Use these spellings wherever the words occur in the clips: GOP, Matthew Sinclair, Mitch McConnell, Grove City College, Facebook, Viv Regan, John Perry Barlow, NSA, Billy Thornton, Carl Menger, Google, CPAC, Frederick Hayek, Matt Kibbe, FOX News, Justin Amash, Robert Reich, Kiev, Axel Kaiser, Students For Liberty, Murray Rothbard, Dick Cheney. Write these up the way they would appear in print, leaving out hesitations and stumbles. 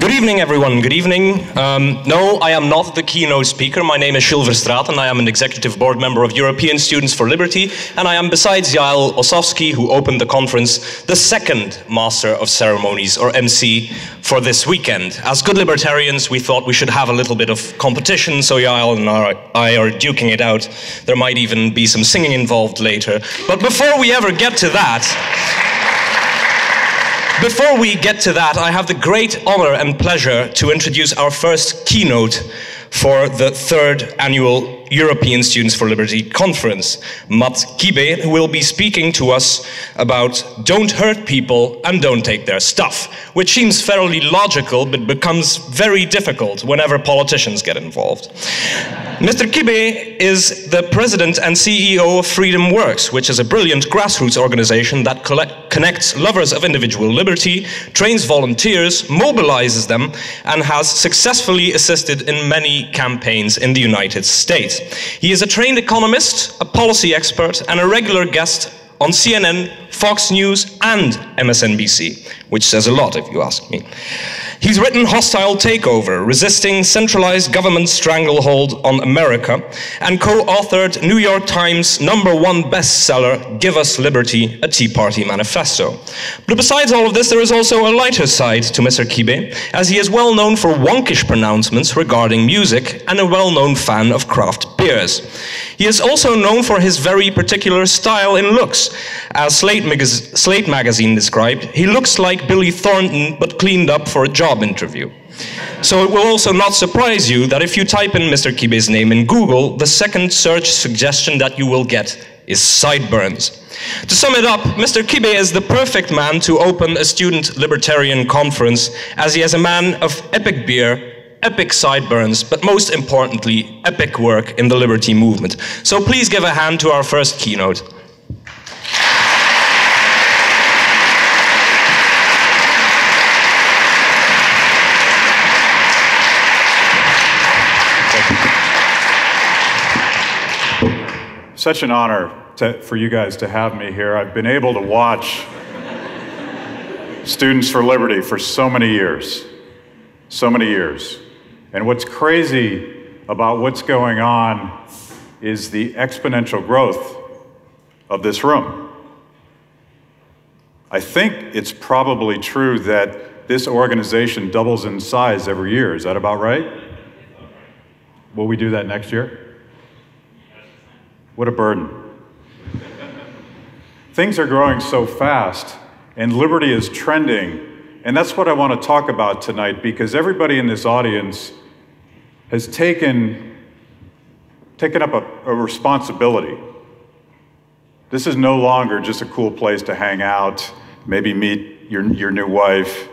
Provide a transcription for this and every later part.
Good evening, everyone. Good evening. No, I am not the keynote speaker. My name is Silverstraat, and I am an executive board member of European Students For Liberty. And I am, besides Yael Osowski, who opened the conference, the second Master of Ceremonies, or MC, for this weekend. As good libertarians, we thought we should have a little bit of competition, so Yael and I are duking it out. There might even be some singing involved later. But before we ever get to that, I have the great honor and pleasure to introduce our first keynote for the third annual European Students for Liberty conference. Matt Kibbe will be speaking to us about don't hurt people and don't take their stuff, which seems fairly logical but becomes very difficult whenever politicians get involved. Mr. Kibbe is the president and CEO of FreedomWorks, which is a brilliant grassroots organization that connects lovers of individual liberty, trains volunteers, mobilizes them, and has successfully assisted in many campaigns in the United States. He is a trained economist, a policy expert, and a regular guest on CNN, FOX News, and MSNBC, which says a lot if you ask me. He's written Hostile Takeover, Resisting Centralized Government Stranglehold on America, and co-authored New York Times' #1 bestseller, Give Us Liberty, a Tea Party Manifesto. But besides all of this, there is also a lighter side to Mr. Kibbe, as he is well known for wonkish pronouncements regarding music and a well-known fan of craft beers. He is also known for his very particular style in looks. As Slate magazine described, he looks like Billy Thornton, but cleaned up for a job interview. So it will also not surprise you that if you type in Mr. Kibbe's name in Google, the second search suggestion that you will get is sideburns. To sum it up, Mr. Kibbe is the perfect man to open a student libertarian conference, as he is a man of epic beer, epic sideburns, but most importantly, epic work in the liberty movement. So please give a hand to our first keynote. Such an honor for you guys to have me here. I've been able to watch Students for Liberty for so many years. And what's crazy about what's going on is the exponential growth of this room. I think it's probably true that this organization doubles in size every year. Is that about right? Will we do that next year? What a burden. Things are growing so fast, and liberty is trending. And that's what I want to talk about tonight, because everybody in this audience has taken up a responsibility. This is no longer just a cool place to hang out, maybe meet your new wife,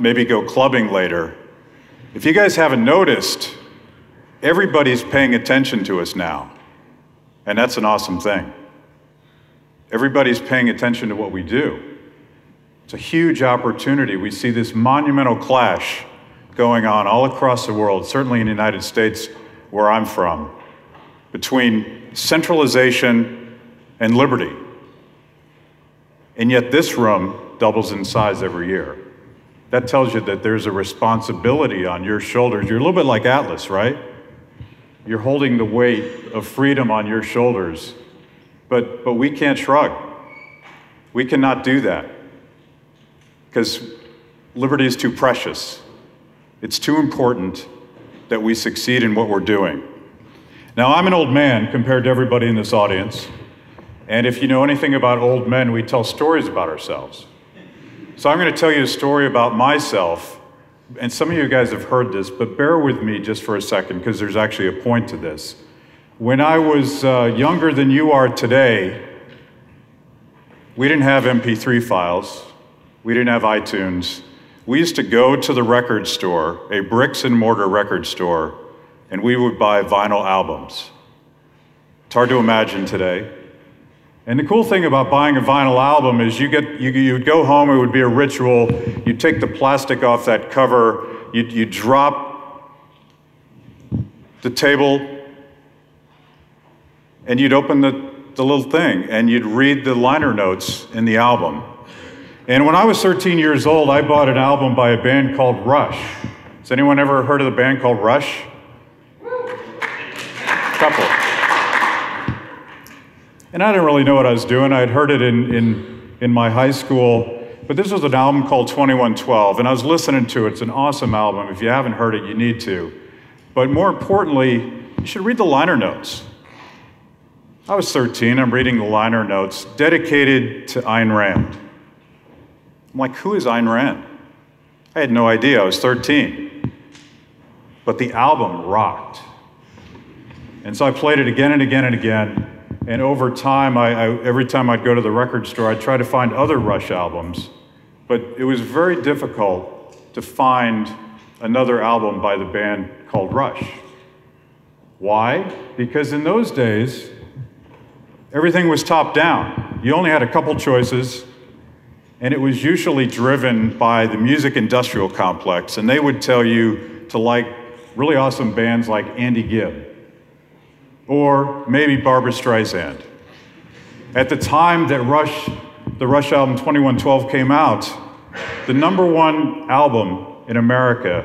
maybe go clubbing later. If you guys haven't noticed, everybody's paying attention to us now, and that's an awesome thing. Everybody's paying attention to what we do. It's a huge opportunity. We see this monumental clash going on all across the world, certainly in the United States, where I'm from, between centralization and liberty. And yet this room doubles in size every year. That tells you that there's a responsibility on your shoulders. You're a little bit like Atlas, right? You're holding the weight of freedom on your shoulders, but we can't shrug. We cannot do that, because liberty is too precious. It's too important that we succeed in what we're doing. Now, I'm an old man compared to everybody in this audience, and if you know anything about old men, we tell stories about ourselves. So I'm going to tell you a story about myself. And some of you guys have heard this, but bear with me just for a second, because there's actually a point to this. When I was younger than you are today, we didn't have MP3 files. We didn't have iTunes. We used to go to the record store, a bricks and mortar record store, and we would buy vinyl albums. It's hard to imagine today. And the cool thing about buying a vinyl album is you'd go home, it would be a ritual, you'd take the plastic off that cover, you'd drop the table, and you'd open the little thing, and you'd read the liner notes in the album. And when I was 13 years old, I bought an album by a band called Rush. Has anyone ever heard of the band called Rush? Couple. And I didn't really know what I was doing. I'd heard it in my high school, but this was an album called 2112, and I was listening to it. It's an awesome album. If you haven't heard it, you need to. But more importantly, you should read the liner notes. I was 13, I'm reading the liner notes, dedicated to Ayn Rand. I'm like, who is Ayn Rand? I had no idea, I was 13. But the album rocked. And so I played it again and again and again. And over time, every time I'd go to the record store, I'd try to find other Rush albums. But it was very difficult to find another album by the band called Rush. Why? Because in those days, everything was top down. You only had a couple choices, and it was usually driven by the music industrial complex, and they would tell you to like really awesome bands like Andy Gibb, or maybe Barbra Streisand. At the time that the Rush album 2112 came out, the #1 album in America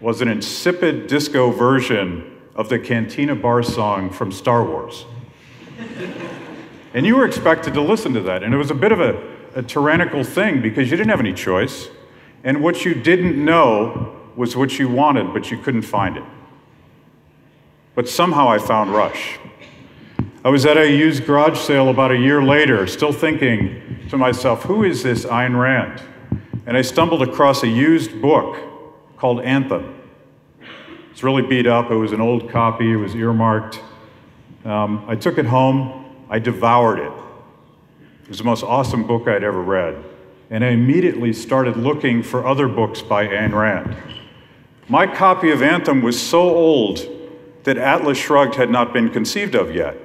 was an insipid disco version of the Cantina Bar song from Star Wars. And you were expected to listen to that, and it was a bit of a tyrannical thing because you didn't have any choice, and what you didn't know was what you wanted, but you couldn't find it. But somehow I found Rush. I was at a used garage sale about a year later, still thinking to myself, who is this Ayn Rand? And I stumbled across a used book called Anthem. It's really beat up, it was an old copy, it was earmarked. I took it home, I devoured it. It was the most awesome book I'd ever read. And I immediately started looking for other books by Ayn Rand. My copy of Anthem was so old that Atlas Shrugged had not been conceived of yet.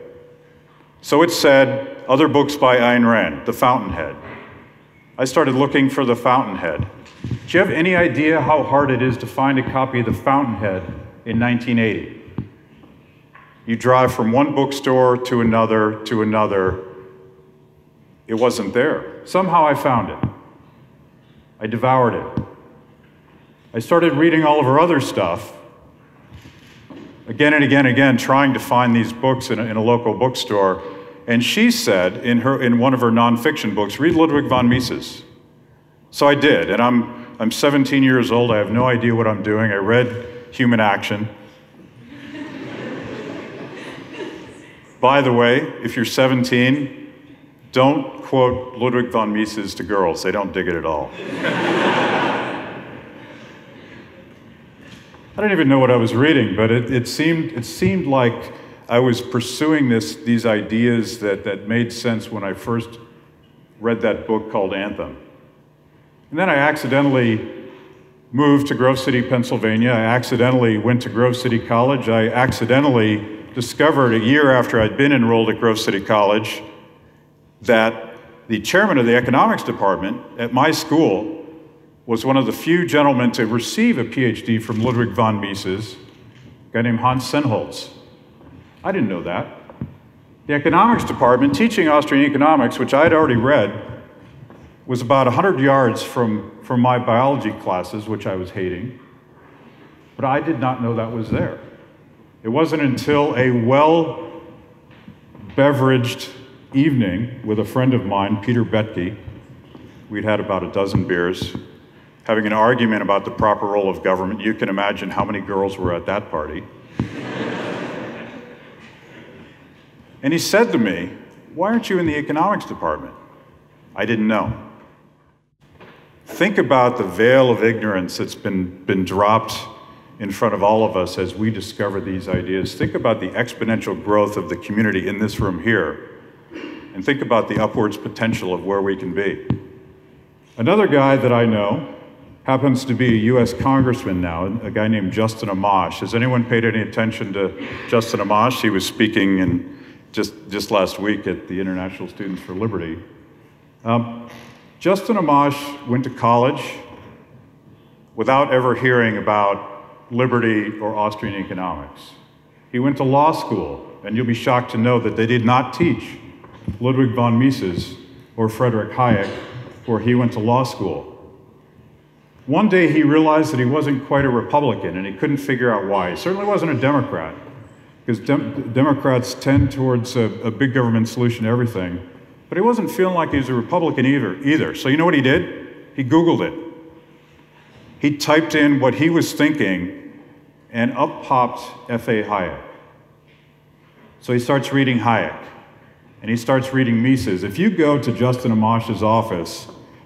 So it said, other books by Ayn Rand, The Fountainhead. I started looking for The Fountainhead. Do you have any idea how hard it is to find a copy of The Fountainhead in 1980? You drive from one bookstore to another, It wasn't there. Somehow I found it. I devoured it. I started reading all of her other stuff, again and again and again, trying to find these books in a local bookstore. And she said in one of her nonfiction books, read Ludwig von Mises. So I did, and I'm 17 years old, I have no idea what I'm doing. I read Human Action. By the way, if you're 17, don't quote Ludwig von Mises to girls. They don't dig it at all. I didn't even know what I was reading, but it seemed like I was pursuing these ideas that made sense when I first read that book called Anthem. And then I accidentally moved to Grove City, Pennsylvania. I accidentally went to Grove City College. I accidentally discovered a year after I'd been enrolled at Grove City College that the chairman of the economics department at my school was one of the few gentlemen to receive a PhD from Ludwig von Mises, a guy named Hans Sennholz. I didn't know that. The economics department teaching Austrian economics, which I had already read, was about 100 yards from my biology classes, which I was hating. But I did not know that was there. It wasn't until a well-beveraged evening with a friend of mine, Peter Boettke, we'd had about a dozen beers, having an argument about the proper role of government. You can imagine how many girls were at that party. And he said to me, why aren't you in the economics department? I didn't know. Think about the veil of ignorance that's been dropped in front of all of us as we discover these ideas. Think about the exponential growth of the community in this room here, and think about the upwards potential of where we can be. Another guy that I know happens to be a U.S. congressman now, a guy named Justin Amash. Has anyone paid any attention to Justin Amash? He was speaking just last week at the International Students For Liberty. Justin Amash went to college without ever hearing about liberty or Austrian economics. He went to law school, and you'll be shocked to know that they did not teach Ludwig von Mises or Frederick Hayek where he went to law school. One day he realized that he wasn't quite a Republican, and he couldn't figure out why. He certainly wasn't a Democrat, because Democrats tend towards a big government solution to everything. But he wasn't feeling like he was a Republican either. So you know what he did? He Googled it. He typed in what he was thinking, and up popped F.A. Hayek. So he starts reading Hayek, and he starts reading Mises. If you go to Justin Amash's office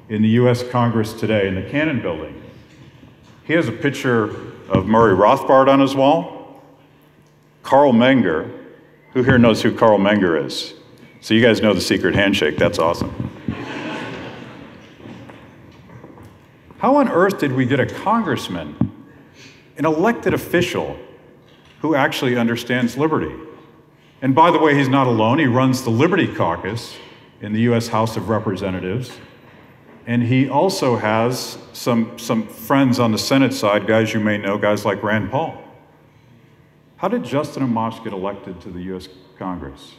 in the US Congress today in the Cannon Building, he has a picture of Murray Rothbard on his wall, Carl Menger. Who here knows who Carl Menger is? So you guys know the secret handshake, that's awesome. How on earth did we get a congressman, an elected official, who actually understands liberty? And by the way, he's not alone. He runs the Liberty Caucus in the US House of Representatives. And he also has some friends on the Senate side, guys you may know, guys like Rand Paul. How did Justin Amash get elected to the US Congress?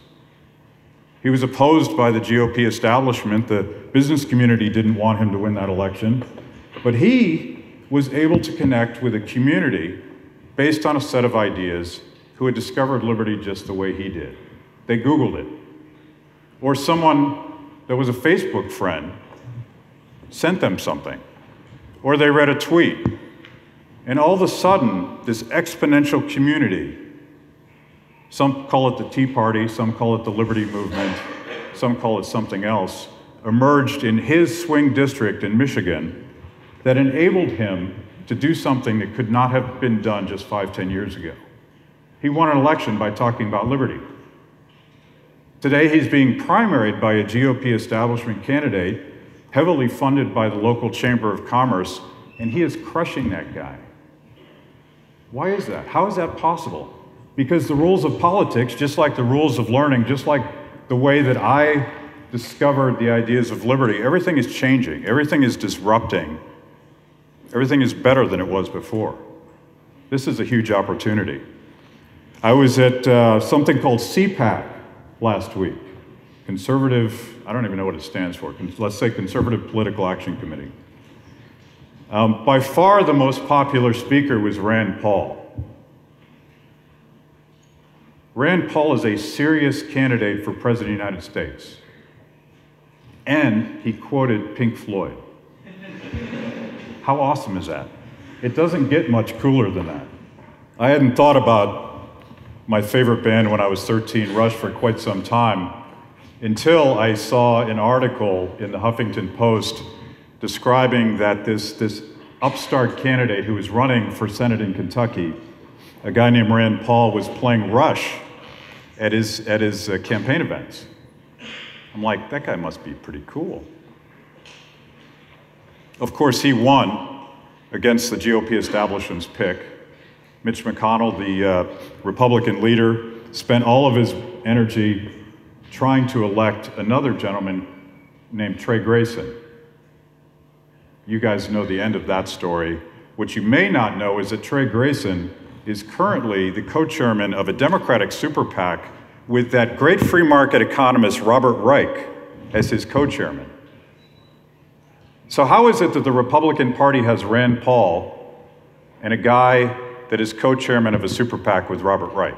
He was opposed by the GOP establishment. The business community didn't want him to win that election. But he was able to connect with a community based on a set of ideas who had discovered liberty just the way he did. They Googled it. Or someone that was a Facebook friend sent them something, or they read a tweet. And all of a sudden, this exponential community, some call it the Tea Party, some call it the Liberty Movement, some call it something else, emerged in his swing district in Michigan that enabled him to do something that could not have been done just 5, 10 years ago. He won an election by talking about liberty. Today, he's being primaried by a GOP establishment candidate heavily funded by the local Chamber of Commerce, and he is crushing that guy. Why is that? How is that possible? Because the rules of politics, just like the rules of learning, just like the way that I discovered the ideas of liberty, everything is changing, everything is disrupting, everything is better than it was before. This is a huge opportunity. I was at something called CPAC last week. Conservative, I don't even know what it stands for, let's say Conservative Political Action Committee. By far the most popular speaker was Rand Paul. Rand Paul is a serious candidate for President of the United States. And he quoted Pink Floyd. How awesome is that? It doesn't get much cooler than that. I hadn't thought about my favorite band when I was 13, Rush, for quite some time, until I saw an article in the Huffington Post describing that this upstart candidate who was running for Senate in Kentucky, a guy named Rand Paul, was playing Rush at his campaign events. I'm like, that guy must be pretty cool. Of course, he won against the GOP establishment's pick. Mitch McConnell, the Republican leader, spent all of his energy trying to elect another gentleman named Trey Grayson. You guys know the end of that story. What you may not know is that Trey Grayson is currently the co-chairman of a Democratic super PAC with that great free market economist Robert Reich as his co-chairman. So how is it that the Republican Party has Rand Paul and a guy that is co-chairman of a super PAC with Robert Reich?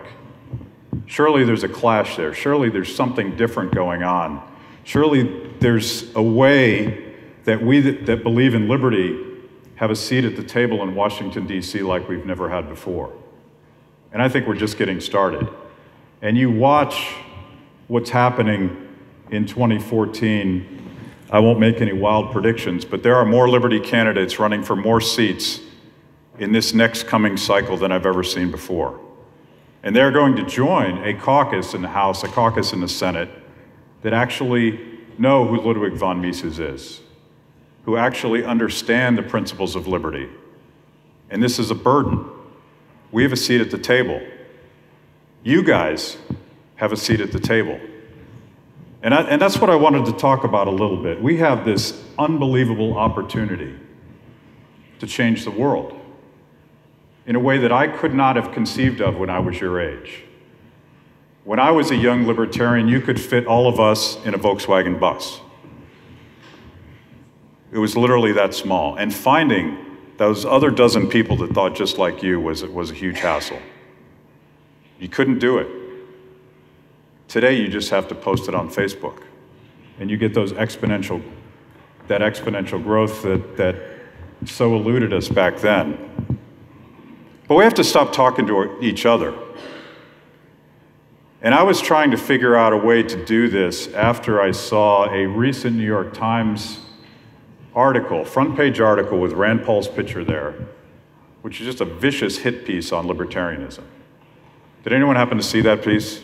Surely there's a clash there. Surely there's something different going on. Surely there's a way that we that believe in liberty have a seat at the table in Washington, D.C. like we've never had before. And I think we're just getting started. And you watch what's happening in 2014. I won't make any wild predictions, but there are more liberty candidates running for more seats in this next coming cycle than I've ever seen before. And they're going to join a caucus in the House, a caucus in the Senate, that actually know who Ludwig von Mises is, who actually understand the principles of liberty. And this is a burden. We have a seat at the table. You guys have a seat at the table. And that's what I wanted to talk about a little bit. We have this unbelievable opportunity to change the world in a way that I could not have conceived of when I was your age. When I was a young libertarian, you could fit all of us in a Volkswagen bus. It was literally that small. And finding those other dozen people that thought just like you was a huge hassle. You couldn't do it. Today, you just have to post it on Facebook. And you get those exponential, that exponential growth that so eluded us back then. But we have to stop talking to each other. And I was trying to figure out a way to do this after I saw a recent New York Times article, front page article with Rand Paul's picture there, which is just a vicious hit piece on libertarianism. Did anyone happen to see that piece?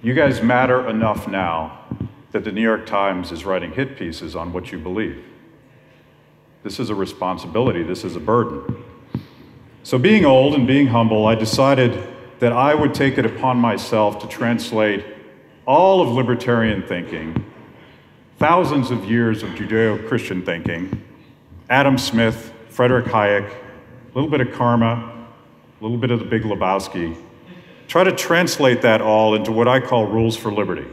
You guys matter enough now that the New York Times is writing hit pieces on what you believe. This is a responsibility, this is a burden. So being old and being humble, I decided that I would take it upon myself to translate all of libertarian thinking, thousands of years of Judeo-Christian thinking, Adam Smith, Frederick Hayek, a little bit of karma, a little bit of the Big Lebowski, try to translate that all into what I call rules for liberty.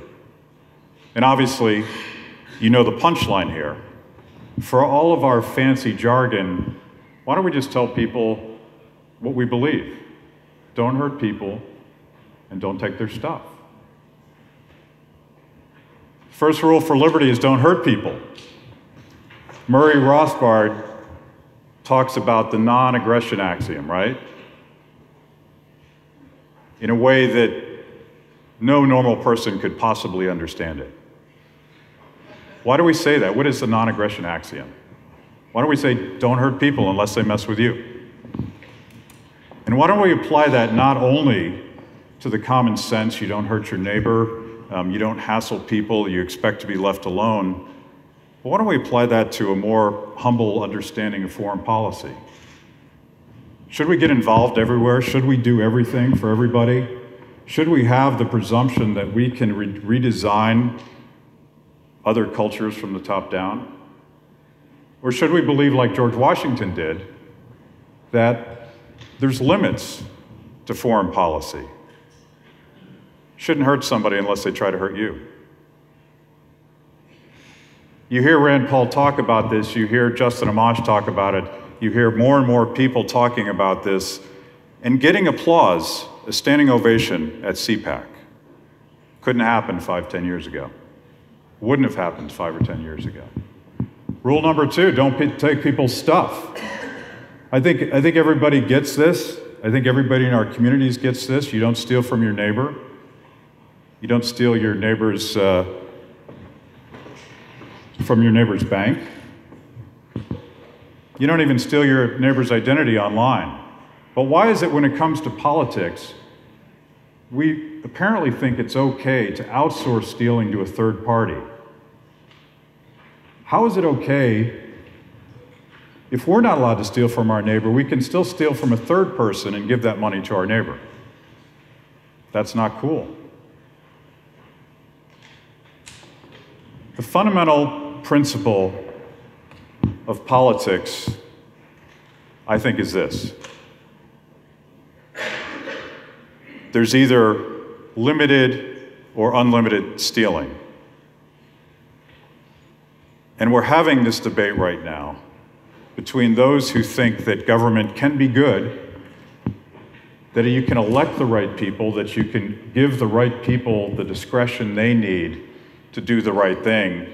And obviously, you know the punchline here. For all of our fancy jargon, why don't we just tell people what we believe? Don't hurt people and don't take their stuff. First rule for liberty is don't hurt people. Murray Rothbard talks about the non-aggression axiom, right? In a way that no normal person could possibly understand it. Why do we say that? What is the non-aggression axiom? Why don't we say, don't hurt people unless they mess with you? And why don't we apply that not only to the common sense, you don't hurt your neighbor, you don't hassle people, you expect to be left alone, but why don't we apply that to a more humble understanding of foreign policy? Should we get involved everywhere? Should we do everything for everybody? Should we have the presumption that we can redesign other cultures from the top down? Or should we believe, like George Washington did, that there's limits to foreign policy? Shouldn't hurt somebody unless they try to hurt you. You hear Rand Paul talk about this, you hear Justin Amash talk about it, you hear more and more people talking about this and getting applause, a standing ovation at CPAC. Couldn't happen 5 or 10 years ago. Wouldn't have happened 5 or 10 years ago. Rule number two, don't take people's stuff. I think everybody gets this. I think everybody in our communities gets this. You don't steal from your neighbor. You don't steal your neighbor's, from your neighbor's bank. You don't even steal your neighbor's identity online. But why is it when it comes to politics, we apparently think it's okay to outsource stealing to a third party? How is it okay if we're not allowed to steal from our neighbor, we can still steal from a third person and give that money to our neighbor? That's not cool. The fundamental principle of politics, I think, is this. There's either limited or unlimited stealing. And we're having this debate right now between those who think that government can be good, that you can elect the right people, that you can give the right people the discretion they need to do the right thing.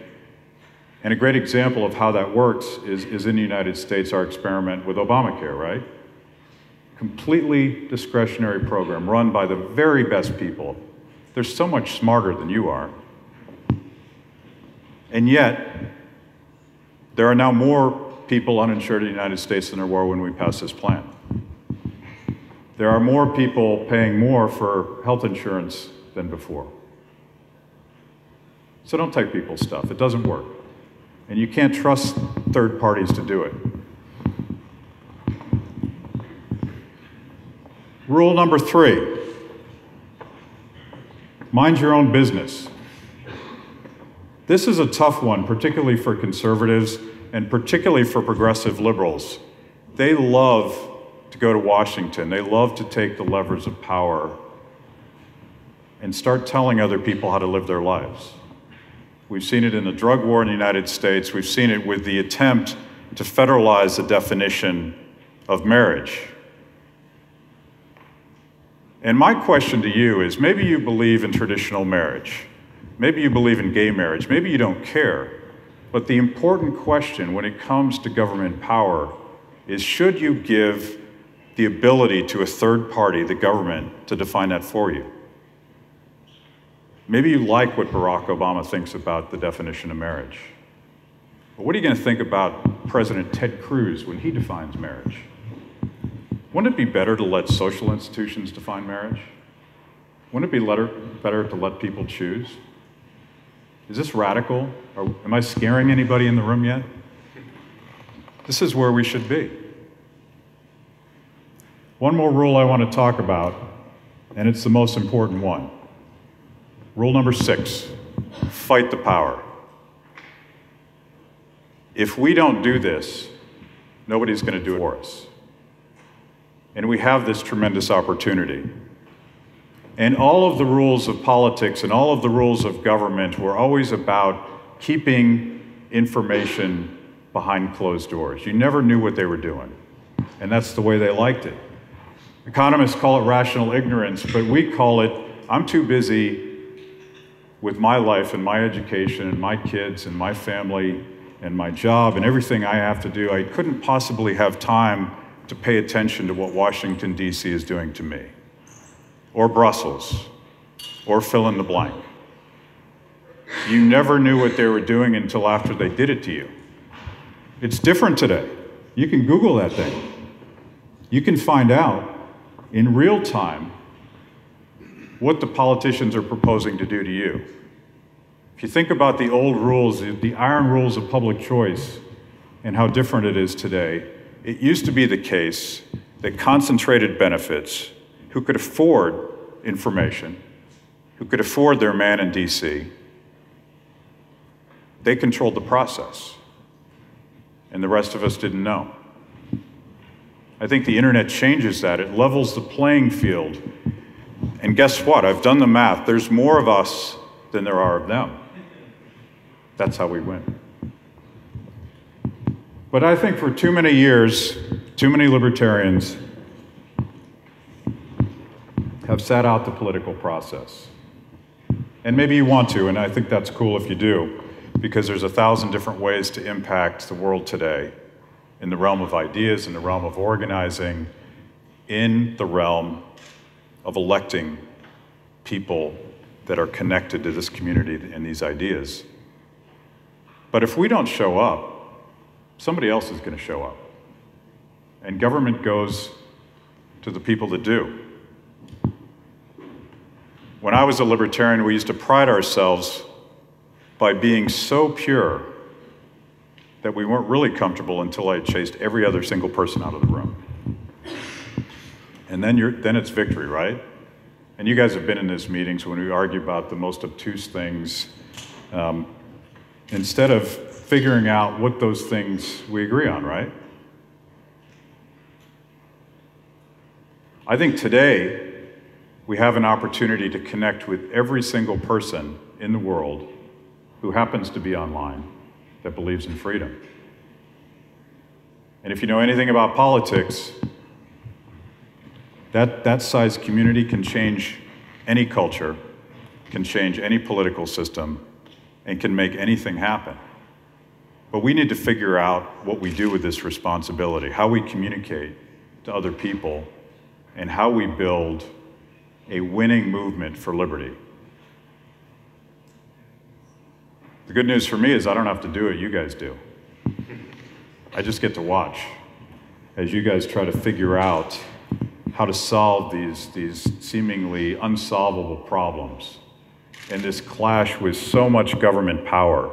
And a great example of how that works is in the United States, our experiment with Obamacare, right? Completely discretionary program run by the very best people. They're so much smarter than you are. And yet, there are now more people uninsured in the United States than there were when we passed this plan. There are more people paying more for health insurance than before. So don't take people's stuff, it doesn't work. And you can't trust third parties to do it. Rule number three, mind your own business. This is a tough one, particularly for conservatives and particularly for progressive liberals. They love to go to Washington. They love to take the levers of power and start telling other people how to live their lives. We've seen it in the drug war in the United States. We've seen it with the attempt to federalize the definition of marriage. And my question to you is, maybe you believe in traditional marriage. Maybe you believe in gay marriage. Maybe you don't care. But the important question when it comes to government power is, should you give the ability to a third party, the government, to define that for you? Maybe you like what Barack Obama thinks about the definition of marriage. But what are you going to think about President Ted Cruz when he defines marriage? Wouldn't it be better to let social institutions define marriage? Wouldn't it be better to let people choose? Is this radical? Or am I scaring anybody in the room yet? This is where we should be. One more rule I want to talk about, and it's the most important one. Rule number 6, fight the power. If we don't do this, nobody's going to do it for us. And we have this tremendous opportunity. And all of the rules of politics and all of the rules of government were always about keeping information behind closed doors. You never knew what they were doing. And that's the way they liked it. Economists call it rational ignorance, but we call it, I'm too busy with my life and my education and my kids and my family and my job and everything I have to do, I couldn't possibly have time to pay attention to what Washington, D.C. is doing to me, or Brussels, or fill in the blank. You never knew what they were doing until after they did it to you. It's different today. You can Google that thing. You can find out in real time what the politicians are proposing to do to you. If you think about the old rules, the iron rules of public choice and how different it is today, it used to be the case that concentrated benefits, who could afford information, who could afford their man in DC, they controlled the process, and the rest of us didn't know. I think the internet changes that. It levels the playing field. And guess what? I've done the math. There's more of us than there are of them. That's how we win. But I think for too many years, too many libertarians have sat out the political process. And maybe you want to, and I think that's cool if you do, because there's 1,000 different ways to impact the world today in the realm of ideas, in the realm of organizing, in the realm of electing people that are connected to this community and these ideas. But if we don't show up, somebody else is going to show up. And government goes to the people that do. When I was a libertarian, we used to pride ourselves by being so pure that we weren't really comfortable until I chased every other single person out of the room. And then it's victory, right? And you guys have been in these meetings when we argue about the most obtuse things. Instead of figuring out what those things we agree on, right? I think today we have an opportunity to connect with every single person in the world who happens to be online that believes in freedom. And if you know anything about politics, that size community can change any culture, can change any political system, and can make anything happen. But we need to figure out what we do with this responsibility, how we communicate to other people, and how we build a winning movement for liberty. The good news for me is I don't have to do it, you guys do. I just get to watch as you guys try to figure out how to solve these seemingly unsolvable problems and this clash with so much government power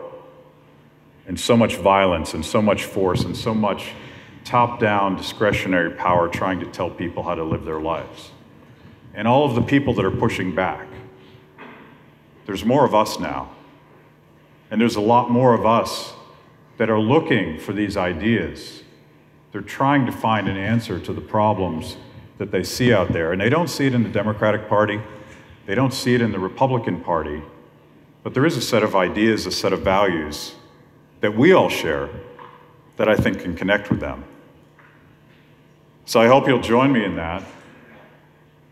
and so much violence and so much force and so much top-down discretionary power trying to tell people how to live their lives. And all of the people that are pushing back. There's more of us now. And there's a lot more of us that are looking for these ideas. They're trying to find an answer to the problems that they see out there. And they don't see it in the Democratic Party. They don't see it in the Republican Party. But there is a set of ideas, a set of values that we all share that I think can connect with them. So I hope you'll join me in that.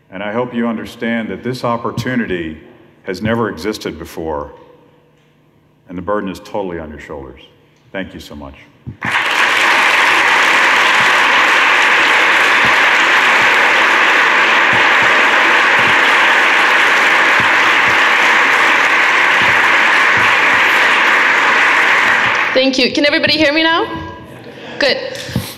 And I hope you understand that this opportunity has never existed before. And the burden is totally on your shoulders. Thank you so much. Thank you. Can everybody hear me now? Good.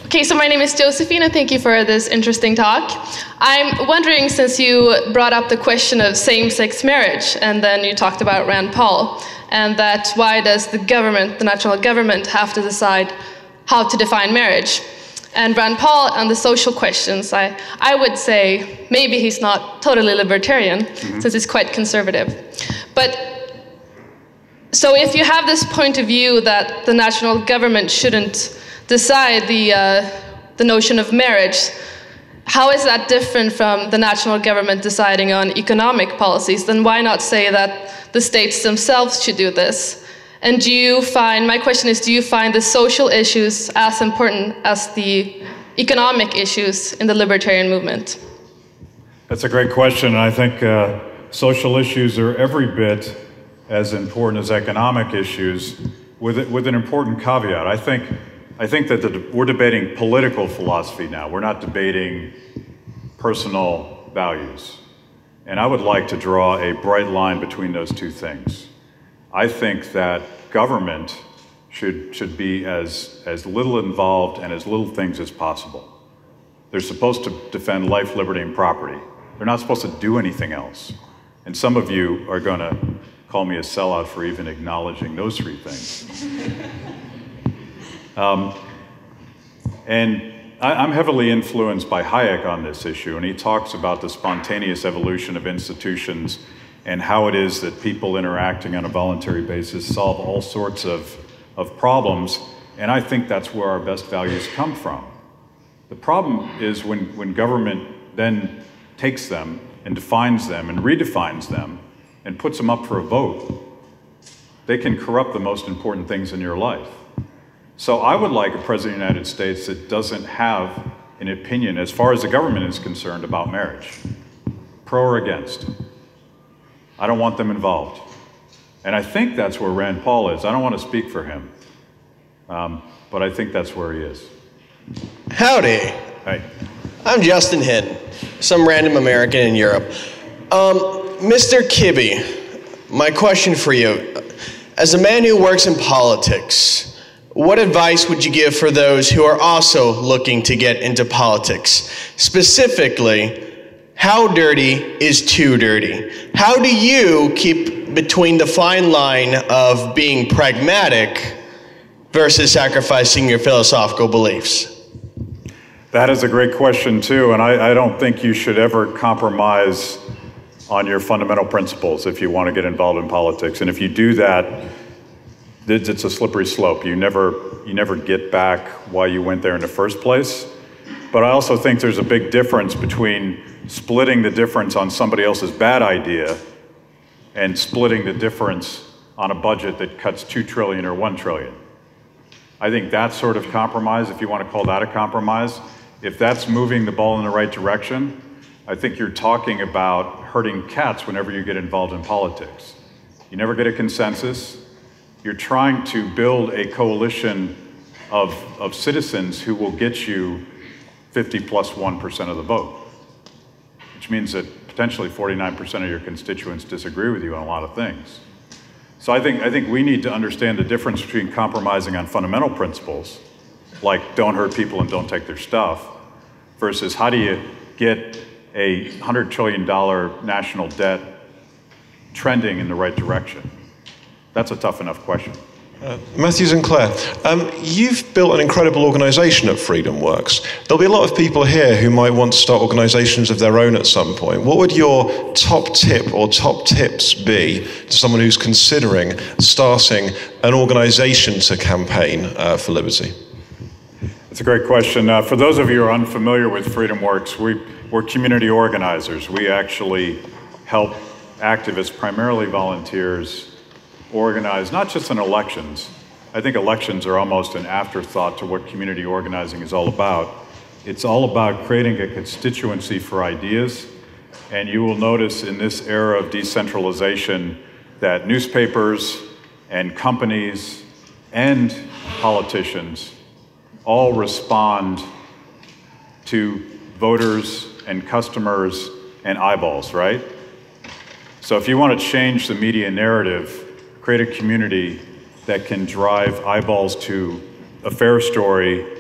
Okay, so my name is Josephina. Thank you for this interesting talk. I'm wondering, since you brought up the question of same-sex marriage, and then you talked about Rand Paul, and that why does the government, the national government, have to decide how to define marriage? And Rand Paul on the social questions, I would say maybe he's not totally libertarian, since he's quite conservative. So if you have this point of view that the national government shouldn't decide the notion of marriage, how is that different from the national government deciding on economic policies? Then why not say that the states themselves should do this? And do you find, my question is, do you find the social issues as important as the economic issues in the libertarian movement? That's a great question. I think social issues are every bit as important as economic issues, with an important caveat. I think that we're debating political philosophy now. We're not debating personal values. And I would like to draw a bright line between those two things. I think that government should be as little involved and as little things as possible. They're supposed to defend life, liberty, and property. They're not supposed to do anything else. And some of you are going to call me a sellout for even acknowledging those three things. And I'm heavily influenced by Hayek on this issue, and he talks about the spontaneous evolution of institutions and how it is that people interacting on a voluntary basis solve all sorts of problems, and I think that's where our best values come from. The problem is when government then takes them and defines them and redefines them and puts them up for a vote, they can corrupt the most important things in your life. So I would like a president of the United States that doesn't have an opinion as far as the government is concerned about marriage, pro or against. I don't want them involved. And I think that's where Rand Paul is. I don't want to speak for him, but I think that's where he is. Howdy. Hi. I'm Justin Hidden, some random American in Europe. Mr. Kibbe, my question for you. As a man who works in politics, what advice would you give for those who are also looking to get into politics? Specifically, how dirty is too dirty? How do you keep between the fine line of being pragmatic versus sacrificing your philosophical beliefs? That is a great question, too, and I don't think you should ever compromise on your fundamental principles if you want to get involved in politics. And if you do that, it's a slippery slope. You never get back why you went there in the first place. But I also think there's a big difference between splitting the difference on somebody else's bad idea and splitting the difference on a budget that cuts $2 trillion or $1 trillion. I think that sort of compromise, if you want to call that a compromise, if that's moving the ball in the right direction, I think you're talking about herding cats whenever you get involved in politics. You never get a consensus. You're trying to build a coalition of citizens who will get you 50+1% of the vote, which means that potentially 49% of your constituents disagree with you on a lot of things. So I think we need to understand the difference between compromising on fundamental principles, like don't hurt people and don't take their stuff, versus how do you get a $100 trillion national debt trending in the right direction? That's a tough enough question. Matthew Sinclair, you've built an incredible organization at FreedomWorks. There'll be a lot of people here who might want to start organizations of their own at some point. What would your top tip or top tips be to someone who's considering starting an organization to campaign for liberty? That's a great question. For those of you who are unfamiliar with FreedomWorks, we're community organizers. We actually help activists, primarily volunteers, organize, not just in elections. I think elections are almost an afterthought to what community organizing is all about. It's all about creating a constituency for ideas. And you will notice in this era of decentralization that newspapers and companies and politicians all respond to voters and customers and eyeballs, right? So if you want to change the media narrative, create a community that can drive eyeballs to a fair story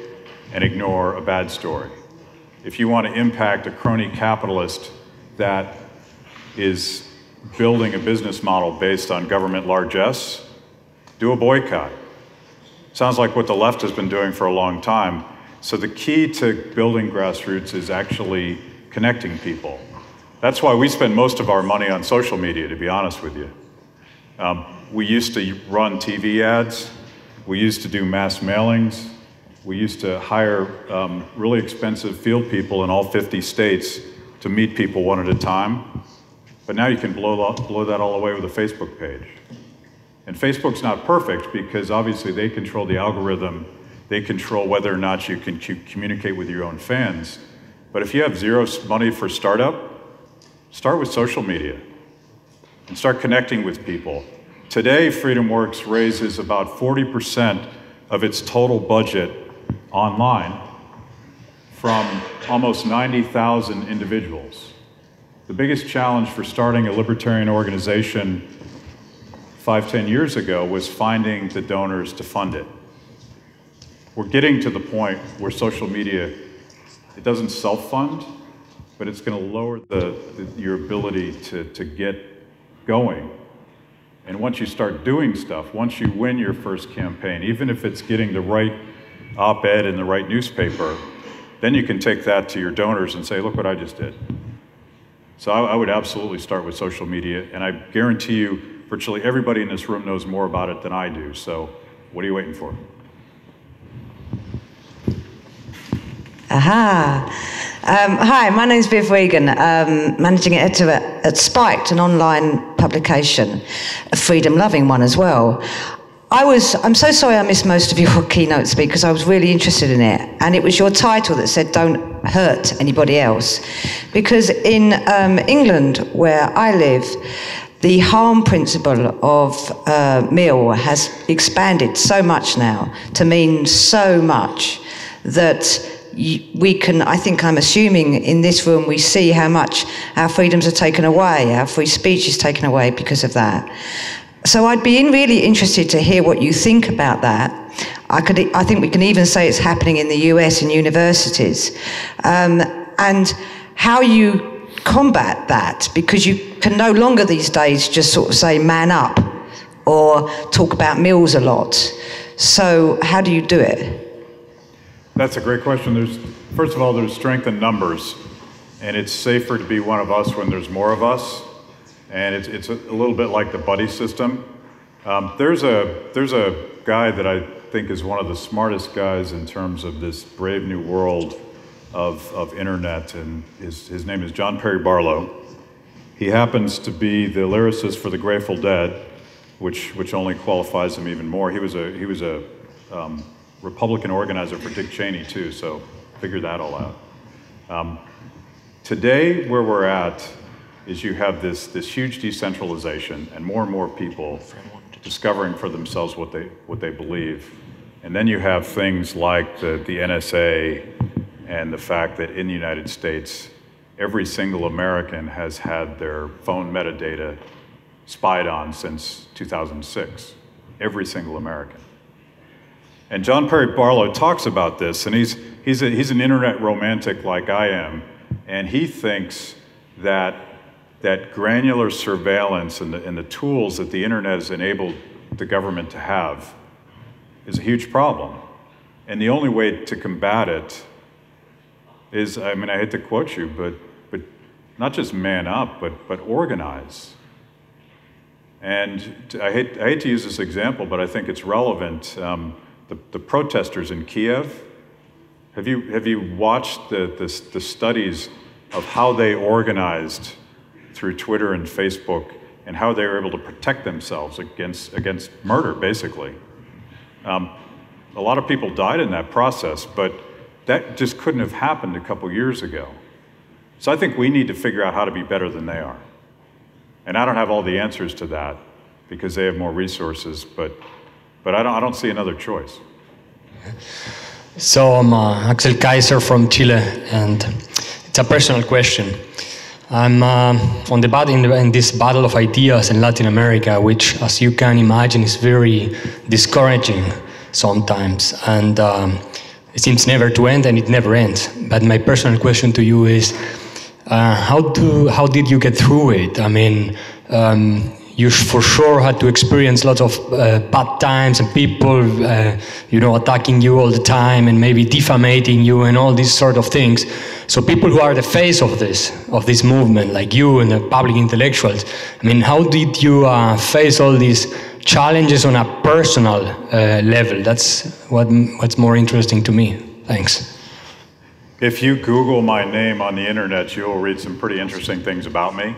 and ignore a bad story. If you want to impact a crony capitalist that is building a business model based on government largesse, do a boycott. Sounds like what the left has been doing for a long time. So the key to building grassroots is actually connecting people. That's why we spend most of our money on social media, to be honest with you. We used to run TV ads. We used to do mass mailings. We used to hire really expensive field people in all 50 states to meet people one at a time. But now you can blow that all away with a Facebook page. And Facebook's not perfect because obviously they control the algorithm. They control whether or not you can communicate with your own fans. But if you have zero money for startup, start with social media and start connecting with people. Today, FreedomWorks raises about 40% of its total budget online from almost 90,000 individuals. The biggest challenge for starting a libertarian organization 5-10 years ago was finding the donors to fund it. We're getting to the point where social media, it doesn't self-fund, but it's going to lower your ability to get going. And once you start doing stuff, once you win your first campaign, even if it's getting the right op-ed in the right newspaper, then you can take that to your donors and say, look what I just did. So I would absolutely start with social media, and I guarantee you virtually everybody in this room knows more about it than I do, so what are you waiting for? Aha. Hi, my name's Viv Regan, managing editor at Spiked, an online publication, a freedom-loving one as well. I'm so sorry I missed most of your keynotes because I was really interested in it. And it was your title that said, don't hurt anybody else. Because in England, where I live, the harm principle of meal has expanded so much now to mean so much that we can, I think I'm assuming in this room, we see how much our freedoms are taken away, our free speech is taken away because of that. So I'd be really interested to hear what you think about that. I think we can even say it's happening in the US in universities. And how you combat that, because you can no longer these days just sort of say man up or talk about meals a lot. So how do you do it? That's a great question. First of all, there's strength in numbers, and it's safer to be one of us when there's more of us, and it's a little bit like the buddy system. There's a guy that I think is one of the smartest guys in terms of this brave new world of internet, and his name is John Perry Barlow. He happens to be the lyricist for the Grateful Dead, which only qualifies him even more. He was a Republican organizer for Dick Cheney too, so figure that all out. Today, where we're at is you have this huge decentralization and more people discovering for themselves what they believe. And then you have things like the NSA and the fact that in the United States, every single American has had their phone metadata spied on since 2006, every single American. And John Perry Barlow talks about this, and he's an internet romantic like I am, and he thinks that granular surveillance and the tools that the internet has enabled the government to have is a huge problem. And the only way to combat it is, I mean, I hate to quote you, but not just man up, but organize. And I hate to use this example, but I think it's relevant. The protesters in Kiev, have you watched the studies of how they organized through Twitter and Facebook and how they were able to protect themselves against murder, basically. A lot of people died in that process, but that just couldn't have happened a couple years ago. So I think we need to figure out how to be better than they are. And I don't have all the answers to that because they have more resources, but I don't see another choice. So I'm Axel Kaiser from Chile, and it's a personal question. I'm in this battle of ideas in Latin America, which, as you can imagine, is very discouraging sometimes, and it seems never to end, and it never ends. But my personal question to you is, how did you get through it? I mean, you for sure had to experience lots of bad times and people, you know, attacking you all the time and maybe defamating you and all these sort of things. So people who are the face of this movement, like you and the public intellectuals, I mean, how did you face all these challenges on a personal level? That's what's more interesting to me. Thanks. If you Google my name on the internet, you'll read some pretty interesting things about me.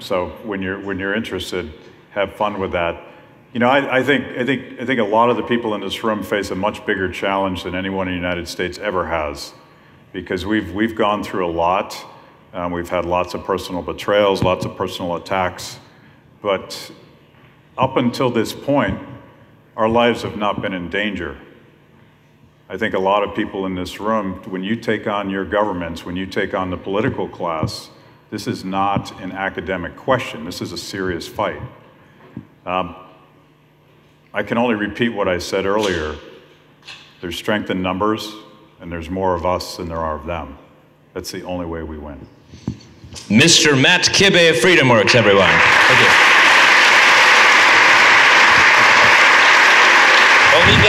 So when you're interested, have fun with that. You know, I think a lot of the people in this room face a much bigger challenge than anyone in the United States ever has, because we've gone through a lot. We've had lots of personal betrayals, lots of personal attacks, but up until this point, our lives have not been in danger. I think a lot of people in this room, when you take on your governments, when you take on the political class, this is not an academic question. This is a serious fight. I can only repeat what I said earlier. There's strength in numbers, and there's more of us than there are of them. That's the only way we win. Mr. Matt Kibbe of FreedomWorks, everyone. Thank you.